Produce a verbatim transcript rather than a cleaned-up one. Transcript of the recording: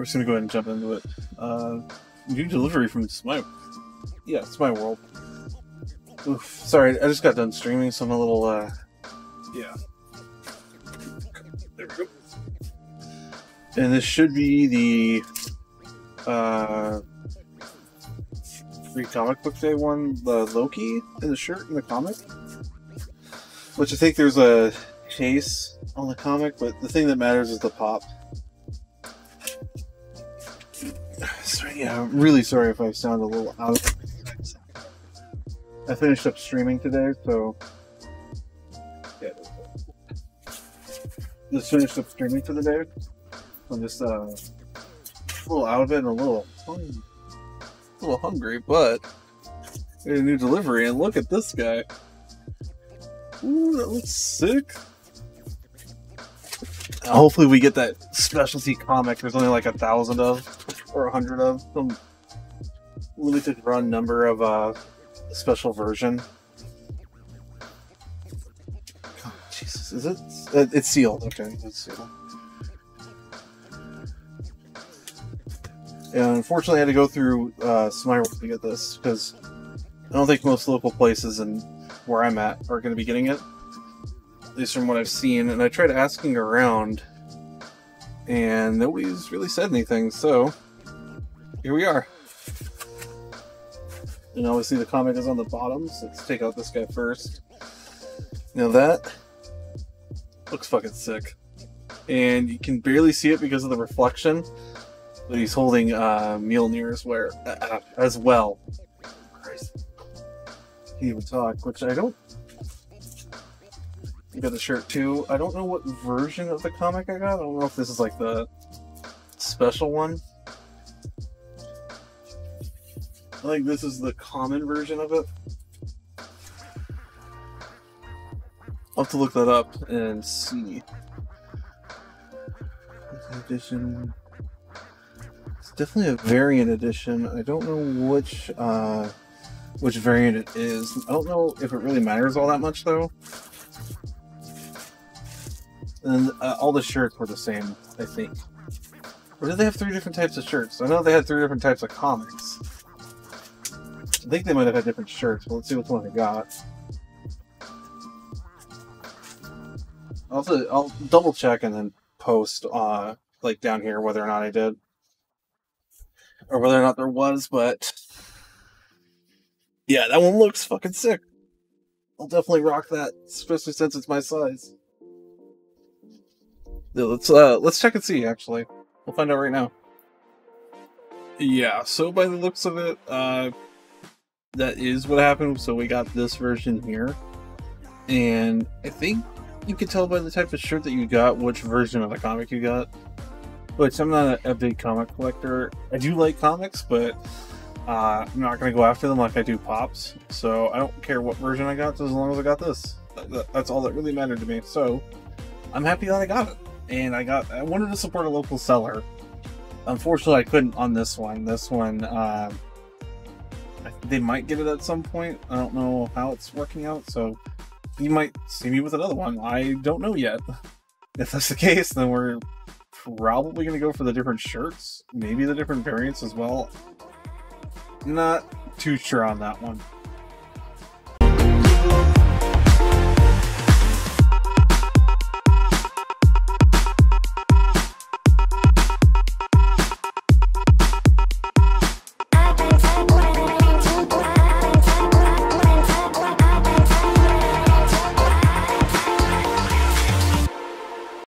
We're just gonna go ahead and jump into it. Uh, new delivery from Smeyeworld. Yeah, Smeyeworld. Oof, sorry, I just got done streaming, so I'm a little, uh, yeah. There we go. And this should be the, uh, free comic book day one, the Loki in the shirt in the comic. Which I think there's a chase on the comic, but the thing that matters is the pop. Sorry, yeah, I'm really sorry if I sound a little out of I finished up streaming today, so yeah, just finished up streaming for the day. I'm just uh, a little out of it and a little, hungry. a little hungry, but I got a new delivery, and look at this guy. Ooh, that looks sick. Hopefully, we get that specialty comic. There's only like a thousand of, or a hundred of, some limited run number of uh. special version. Oh, Jesus, is it? It's sealed. Okay, it's sealed. And unfortunately, I had to go through uh, Smeyeworld to get this because I don't think most local places and where I'm at are going to be getting it. At least from what I've seen. And I tried asking around, and nobody's really said anything. So here we are. And obviously the comic is on the bottom, so let's take out this guy first. Now that looks fucking sick. And you can barely see it because of the reflection, but he's holding uh, Mjolnir's where, uh, as well. Christ. He even talk, which I don't... You got the shirt too. I don't know what version of the comic I got. I don't know if this is like the special one. I think this is the common version of it. I'll have to look that up and see. Edition. It's definitely a variant edition. I don't know which uh, which variant it is. I don't know if it really matters all that much though. And uh, all the shirts were the same, I think. Or did they have three different types of shirts? I know they had three different types of comics. I think they might have had different shirts, but let's see which one I got. I'll, to, I'll double check and then post, uh, like, down here whether or not I did. Or whether or not there was, but... Yeah, that one looks fucking sick. I'll definitely rock that, especially since it's my size. Yeah, let's, uh, let's check and see, actually. We'll find out right now. Yeah, so by the looks of it, uh... that is what happened. So we got this version here, and I think you can tell by the type of shirt that you got which version of the comic you got. Which I'm not a, a big comic collector. I do like comics, but uh, I'm not going to go after them like I do pops. So I don't care what version I got, so as long as I got this. That's all that really mattered to me. So I'm happy that I got it, and I got. I wanted to support a local seller. Unfortunately, I couldn't on this one. This one. Uh, They might get it at some point. I don't know how it's working out, so you might see me with another one. I don't know yet. If that's the case, then we're probably going to go for the different shirts, maybe the different variants as well. Not too sure on that one.